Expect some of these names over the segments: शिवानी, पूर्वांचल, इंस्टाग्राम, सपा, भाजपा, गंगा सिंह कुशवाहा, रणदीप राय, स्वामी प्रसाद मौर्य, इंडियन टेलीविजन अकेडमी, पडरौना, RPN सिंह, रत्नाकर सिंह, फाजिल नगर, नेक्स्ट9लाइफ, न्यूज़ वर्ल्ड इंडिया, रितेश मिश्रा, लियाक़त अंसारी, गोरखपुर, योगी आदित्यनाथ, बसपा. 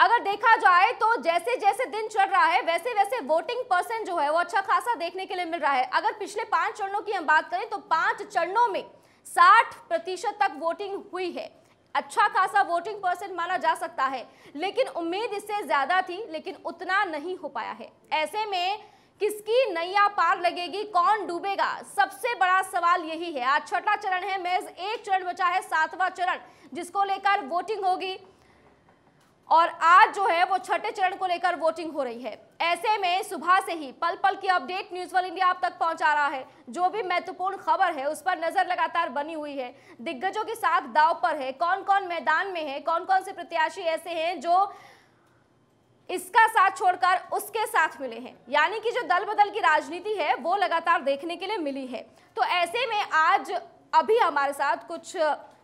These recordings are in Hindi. अगर देखा जाए तो जैसे जैसे दिन चल रहा है वैसे वैसे वोटिंग परसेंट जो है वो अच्छा खासा देखने के लिए मिल रहा है। अगर पिछले 5 चरणों की हम बात करें तो 5 चरणों में 60% तक वोटिंग हुई है, अच्छा खासा वोटिंग परसेंट माना जा सकता है, लेकिन उम्मीद इससे ज्यादा थी लेकिन उतना नहीं हो पाया है। ऐसे में किसकी नैया पार लगेगी, कौन डूबेगा, सबसे बड़ा सवाल यही है। आज छठा चरण है, महज एक चरण बचा है, 7वां चरण जिसको लेकर वोटिंग होगी और आज जो है वो छठे चरण को लेकर वोटिंग हो रही है। ऐसे में सुबह से ही पल पल की अपडेट न्यूज़ वर्ल्ड इंडिया आप तक पहुंचा रहा है, जो भी महत्वपूर्ण खबर है उस पर नजर लगातार बनी हुई है। दिग्गजों के साथ दांव पर है, कौन कौन मैदान में है, कौन कौन से प्रत्याशी ऐसे हैं जो इसका साथ छोड़कर उसके साथ मिले हैं, यानी कि जो दल बदल की राजनीति है वो लगातार देखने के लिए मिली है। तो ऐसे में आज अभी हमारे साथ कुछ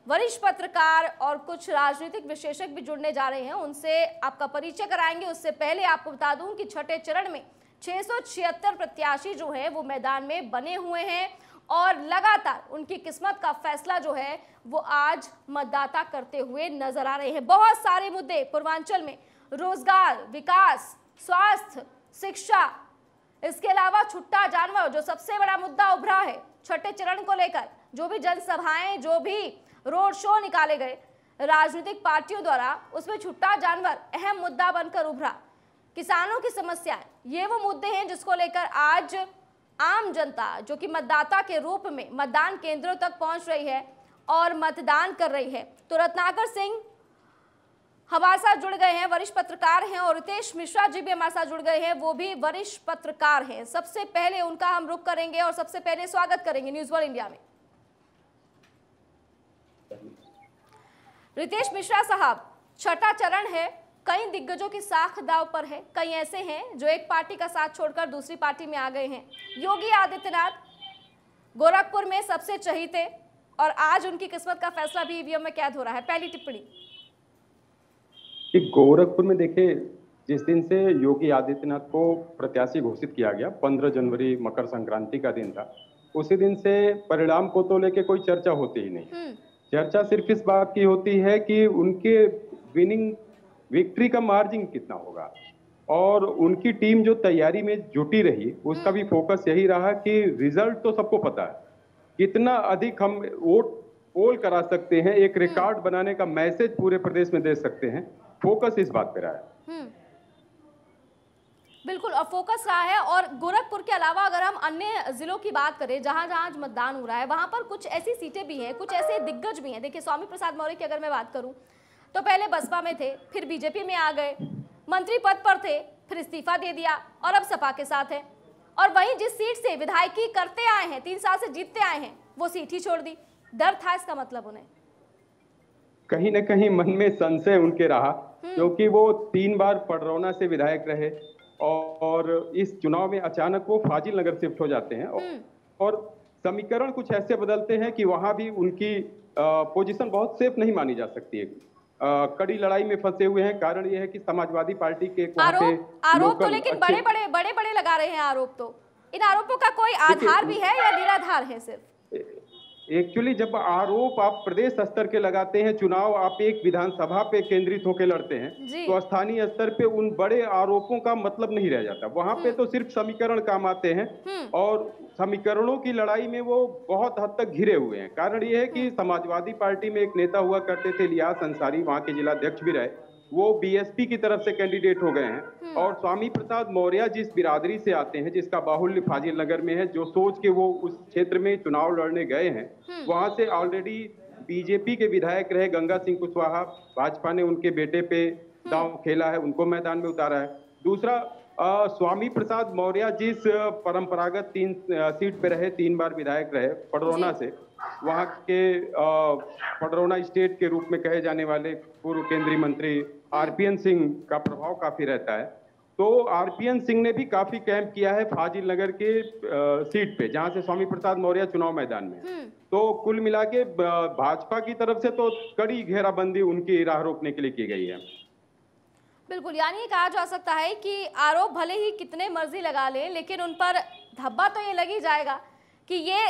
वरिष्ठ पत्रकार और कुछ राजनीतिक विशेषज्ञ भी जुड़ने जा रहे हैं, उनसे आपका परिचय कराएंगे। उससे पहले आपको बता दूं कि छठे चरण में 676 प्रत्याशी जो है वो मैदान में बने हुए हैं और लगातार उनकी किस्मत का फैसला जो है वो आज मतदाता करते हुए नजर आ रहे हैं। बहुत सारे मुद्दे पूर्वांचल में रोजगार, विकास, स्वास्थ्य, शिक्षा, इसके अलावा छुट्टा जानवर जो सबसे बड़ा मुद्दा उभरा है छठे चरण को लेकर, जो भी जनसभाएं, जो भी रोड शो निकाले गए राजनीतिक पार्टियों द्वारा, उसमें छुट्टा जानवर अहम मुद्दा बनकर उभरा। किसानों की समस्याएं, ये वो मुद्दे हैं जिसको लेकर आज आम जनता जो कि मतदाता के रूप में मतदान केंद्रों तक पहुंच रही है और मतदान कर रही है। तो रत्नाकर सिंह हमारे साथ जुड़ गए हैं, वरिष्ठ पत्रकार हैं, और रितेश मिश्रा जी भी हमारे साथ जुड़ गए हैं, वो भी वरिष्ठ पत्रकार हैं। सबसे पहले उनका हम रुख करेंगे और सबसे पहले स्वागत करेंगे न्यूज़ वर्ल्ड इंडिया में। रितेश मिश्रा साहब, छठा चरण है, कई दिग्गजों की साख दाव पर है, कई ऐसे हैं जो एक पार्टी का साथ छोड़कर दूसरी पार्टी में आ गए हैं। योगी आदित्यनाथ गोरखपुर में सबसे चहीते और आज उनकी किस्मत का फैसला भी ईवीएम में कैद हो रहा है, पहली टिप्पणी। गोरखपुर में देखिए, जिस दिन से योगी आदित्यनाथ को प्रत्याशी घोषित किया गया, 15 जनवरी मकर संक्रांति का दिन था, उसी दिन से परिणाम को तो लेके कोई चर्चा होती ही नहीं। चर्चा सिर्फ इस बात की होती है कि उनके विनिंग विक्ट्री का मार्जिन कितना होगा, और उनकी टीम जो तैयारी में जुटी रही उसका भी फोकस यही रहा कि रिजल्ट तो सबको पता है, कितना अधिक हम वोट पोल करा सकते हैं, एक रिकॉर्ड बनाने का मैसेज पूरे प्रदेश में दे सकते हैं, फोकस इस बात पे रहा है। बिल्कुल, और फोकस रहा है। और गोरखपुर के अलावा अगर हम अन्य जिलों की बात करें जहां जहां आज मतदान हो रहा है, वहां पर कुछ ऐसी सीटें भी हैं, कुछ ऐसे दिग्गज भी हैं। देखिए, स्वामी प्रसाद मौर्य की अगर मैं बात करूं तो पहले बसपा में थे, फिर बीजेपी में आ गए, मंत्री पद पर थे, फिर इस्तीफा दे दिया और अब सपा के साथ है। और वहीं जिस सीट से विधायकी करते आए हैं, 3 साल से जीतते आए हैं, वो सीट ही छोड़ दी। डर था इसका मतलब उन्हें, कहीं ना कहीं मन में संशय उनके रहा, क्योंकि वो 3 बार पडरौना से विधायक रहे और इस चुनाव में अचानक वो फाजिल नगर शिफ्ट हो जाते हैं और समीकरण कुछ ऐसे बदलते हैं कि वहाँ भी उनकी पोजीशन बहुत सेफ नहीं मानी जा सकती है। कड़ी लड़ाई में फंसे हुए हैं। कारण यह है कि समाजवादी पार्टी के आरोप तो लेकिन बड़े बड़े लगा रहे हैं आरोप, तो इन आरोपों का कोई आधार भी है या निराधार है? सिर्फ एक्चुअली जब आरोप आप प्रदेश स्तर के लगाते हैं, चुनाव आप एक विधानसभा पे केंद्रित होकर लड़ते हैं, तो स्थानीय स्तर पे उन बड़े आरोपों का मतलब नहीं रह जाता। वहाँ पे तो सिर्फ समीकरण काम आते हैं और समीकरणों की लड़ाई में वो बहुत हद तक घिरे हुए हैं। कारण ये है कि समाजवादी पार्टी में एक नेता हुआ करते थे लियाक़त अंसारी, वहाँ के जिलाध्यक्ष भी रहे, वो बीएसपी की तरफ से कैंडिडेट हो गए हैं। और स्वामी प्रसाद मौर्य जिस बिरादरी से आते हैं, जिसका बाहुल्य फाजिल नगर में है, जो सोच के वो उस क्षेत्र में चुनाव लड़ने गए हैं, वहां से ऑलरेडी बीजेपी के विधायक रहे गंगा सिंह कुशवाहा, भाजपा ने उनके बेटे पे दांव खेला है, उनको मैदान में उतारा है। दूसरा, स्वामी प्रसाद मौर्य जिस परंपरागत 3 सीट पे रहे, 3 बार विधायक रहे, पडरौना से, वहाँ के पडरौना स्टेट के रूप में कहे जाने वाले पूर्व केंद्रीय मंत्री RPN सिंह का प्रभाव काफ़ी रहता है। तो RPN सिंह ने भी काफ़ी कैंप किया है फाजिल नगर के सीट पे, जहाँ से स्वामी प्रसाद मौर्य चुनाव मैदान में। तो कुल मिला के भाजपा की तरफ से तो कड़ी घेराबंदी उनकी राह रोकने के लिए की गई है। बिल्कुल, यानी ये कहा जा सकता है कि आरोप भले ही कितने मर्जी लगा लें, लेकिन उन पर धब्बा तो ये लग ही जाएगा कि ये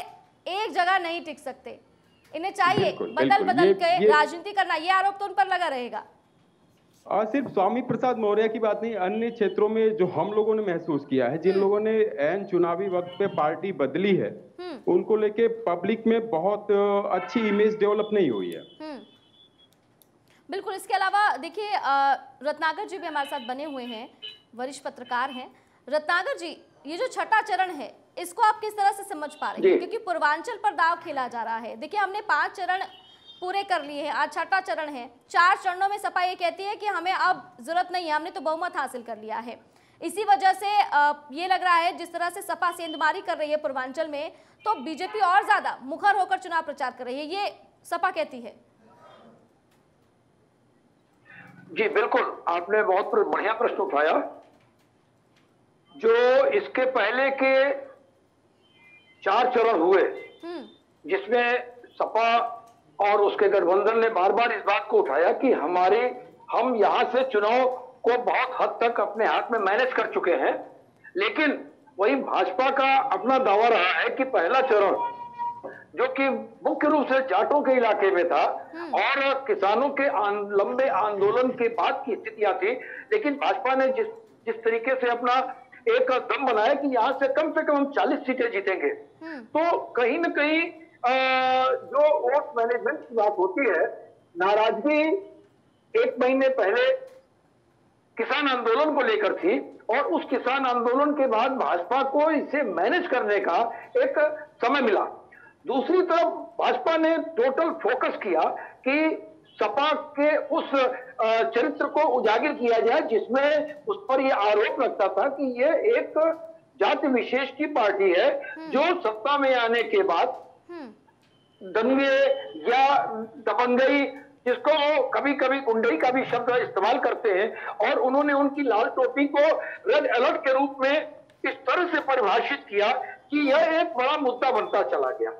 एक जगह नहीं टिक सकते, इन्हें चाहिए बदल बदल के राजनीति करना, ये आरोप तो उन पर लगा रहेगा। सिर्फ स्वामी प्रसाद मौर्य की बात नहीं, अन्य क्षेत्रों में जो हम लोगों ने महसूस किया है, जिन लोगों ने ऐन चुनावी वक्त पे पार्टी बदली है, उनको लेके पब्लिक में बहुत अच्छी इमेज डेवलप नहीं हुई है। बिल्कुल। इसके अलावा देखिए, रत्नाकर जी भी हमारे साथ बने हुए हैं, वरिष्ठ पत्रकार हैं। रत्नाकर जी, ये जो छठा चरण है, इसको आप किस तरह से समझ पा रहे हैं, क्योंकि पूर्वांचल पर दाव खेला जा रहा है। देखिए, हमने 5 चरण पूरे कर लिए हैं, आज छठा चरण है। 4 चरणों में सपा ये कहती है कि हमें अब जरूरत नहीं है, हमने तो बहुमत हासिल कर लिया है। इसी वजह से ये लग रहा है, जिस तरह से सपा सेंधमारी कर रही है पूर्वांचल में, तो बीजेपी और ज्यादा मुखर होकर चुनाव प्रचार कर रही है, ये सपा कहती है। जी बिल्कुल, आपने बहुत बढ़िया प्रश्न उठाया। जो इसके पहले के 4 चरण हुए, जिसमें सपा और उसके गठबंधन ने बार बार इस बात को उठाया कि हम यहां से चुनाव को बहुत हद तक अपने हाथ में मैनेज कर चुके हैं, लेकिन वही भाजपा का अपना दावा रहा है कि पहला चरण, जो कि मुख्य रूप से जाटों के इलाके में था और किसानों के लंबे आंदोलन के बाद की स्थितियां थी, लेकिन भाजपा ने जिस तरीके से अपना एक दम बनाया कि यहां से कम से कम हम 40 सीटें जीतेंगे, तो कहीं ना कहीं जो वोट मैनेजमेंट की बात होती है, नाराजगी 1 महीने पहले किसान आंदोलन को लेकर थी, और उस किसान आंदोलन के बाद भाजपा को इसे मैनेज करने का एक समय मिला। दूसरी तरफ भाजपा ने टोटल फोकस किया कि सपा के उस चरित्र को उजागर किया जाए जिसमें उस पर यह आरोप लगता था कि ये एक जाति विशेष की पार्टी है, जो सत्ता में आने के बाद दंगे या दबंगई, जिसको कभी कभी गुंडई का भी शब्द इस्तेमाल करते हैं, और उन्होंने उनकी लाल टोपी को रेड अलर्ट के रूप में इस तरह से परिभाषित किया कि यह एक बड़ा मुद्दा बनता चला गया।